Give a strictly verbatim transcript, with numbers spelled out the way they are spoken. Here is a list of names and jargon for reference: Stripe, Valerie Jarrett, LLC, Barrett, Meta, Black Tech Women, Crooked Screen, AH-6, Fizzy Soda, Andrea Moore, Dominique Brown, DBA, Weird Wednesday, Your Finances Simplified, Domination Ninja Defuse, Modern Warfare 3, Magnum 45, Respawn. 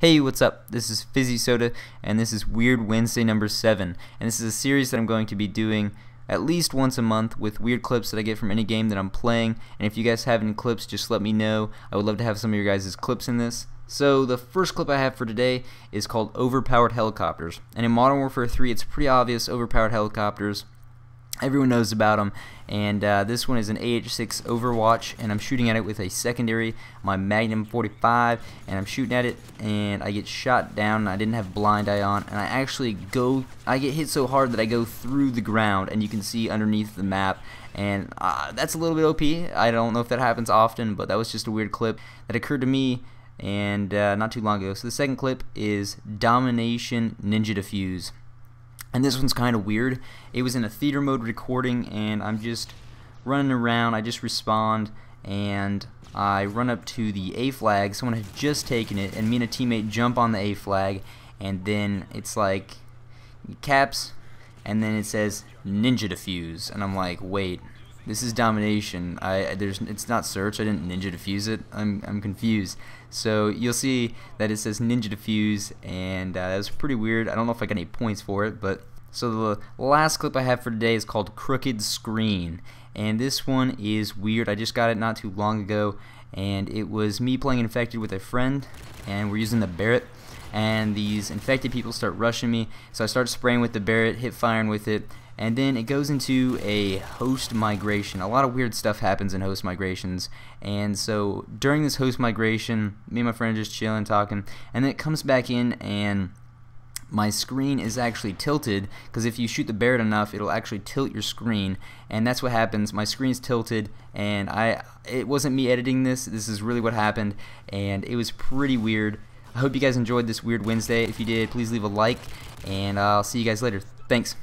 Hey, what's up? This is Fizzy Soda, and this is Weird Wednesday number seven. And this is a series that I'm going to be doing at least once a month with weird clips that I get from any game that I'm playing. And if you guys have any clips, just let me know. I would love to have some of your guys' clips in this. So the first clip I have for today is called Overpowered Helicopters. And in Modern Warfare three, it's pretty obvious, overpowered helicopters. Everyone knows about them, and uh, this one is an A H six Overwatch, and I'm shooting at it with a secondary, my Magnum forty-five, and I'm shooting at it, and I get shot down, and I didn't have blind eye on, and I actually go, I get hit so hard that I go through the ground, and you can see underneath the map, and uh, that's a little bit O P. I don't know if that happens often, but that was just a weird clip that occurred to me, and uh, not too long ago. So the second clip is Domination Ninja Defuse. And this one's kind of weird. It was in a theater mode recording, and I'm just running around. I just respawned, and I run up to the A flag. Someone had just taken it, and me and a teammate jump on the A flag, and then it's like caps, and then it says Ninja Defuse, and I'm like, wait, this is domination. I there's it's not search. I didn't ninja defuse it. I'm I'm confused. So you'll see that it says ninja defuse, and uh, that was pretty weird. I don't know if I got any points for it, but so the last clip I have for today is called Crooked Screen, and this one is weird. I just got it not too long ago, and it was me playing infected with a friend, and we're using the Barrett, and these infected people start rushing me, so I start spraying with the Barrett, hip firing with it. And then it goes into a host migration. A lot of weird stuff happens in host migrations. And so during this host migration, me and my friend are just chilling, talking. And then it comes back in, and my screen is actually tilted. Because if you shoot the Barrett enough, it'll actually tilt your screen. And that's what happens. My screen's tilted, and I it wasn't me editing this. This is really what happened. And it was pretty weird. I hope you guys enjoyed this Weird Wednesday. If you did, please leave a like. And I'll see you guys later. Thanks.